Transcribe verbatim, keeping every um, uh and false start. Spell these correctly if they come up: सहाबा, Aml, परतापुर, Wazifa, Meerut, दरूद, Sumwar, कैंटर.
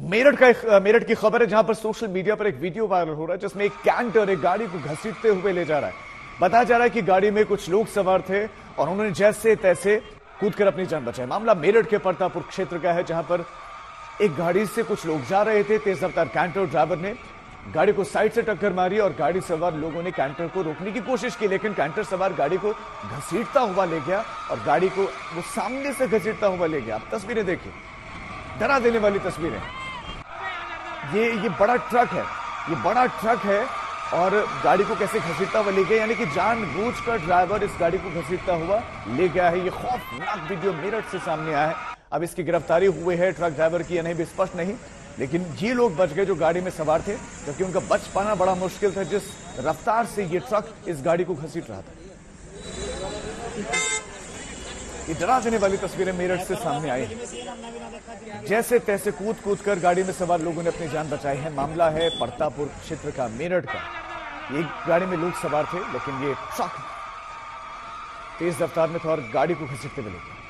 मेरठ का मेरठ की खबर है जहां पर सोशल मीडिया पर एक वीडियो वायरल हो रहा है जिसमें एक कैंटर एक गाड़ी को घसीटते हुए ले जा रहा है। बताया जा रहा है कि गाड़ी में कुछ लोग सवार थे और उन्होंने जैसे तैसे कूदकर अपनी जान बचाई। मामला मेरठ के परतापुर क्षेत्र का है जहां पर एक गाड़ी से कुछ लोग जा रहे थे। तेज रफ्तार कैंटर ड्राइवर ने गाड़ी को साइड से टक्कर मारी और गाड़ी सवार लोगों ने कैंटर को रोकने की कोशिश की, लेकिन कैंटर सवार गाड़ी को घसीटता हुआ ले गया और गाड़ी को वो सामने से घसीटता हुआ ले गया। आप तस्वीरें देखिए, डरा देने वाली तस्वीरें। ये ये बड़ा ट्रक है, ये बड़ा ट्रक है और गाड़ी को कैसे घसीटता हुआ ले गया, यानी कि जानबूझकर ड्राइवर इस गाड़ी को घसीटता हुआ ले गया है। ये खौफनाक वीडियो मेरठ से सामने आया है। अब इसकी गिरफ्तारी हुई है ट्रक ड्राइवर की या नहीं भी स्पष्ट नहीं, लेकिन ये लोग बच गए जो गाड़ी में सवार थे, जबकि उनका बच पाना बड़ा मुश्किल था जिस रफ्तार से ये ट्रक इस गाड़ी को घसीट रहा था। ये डरा देने वाली तस्वीरें मेरठ से सामने आई। जैसे तैसे कूद कूद कर गाड़ी में सवार लोगों ने अपनी जान बचाई है। मामला है परतापुर क्षेत्र का, मेरठ का। ये गाड़ी में लोग सवार थे, लेकिन ये ट्रक तेज रफ्तार में था और गाड़ी को घसीटते हुए ले गया।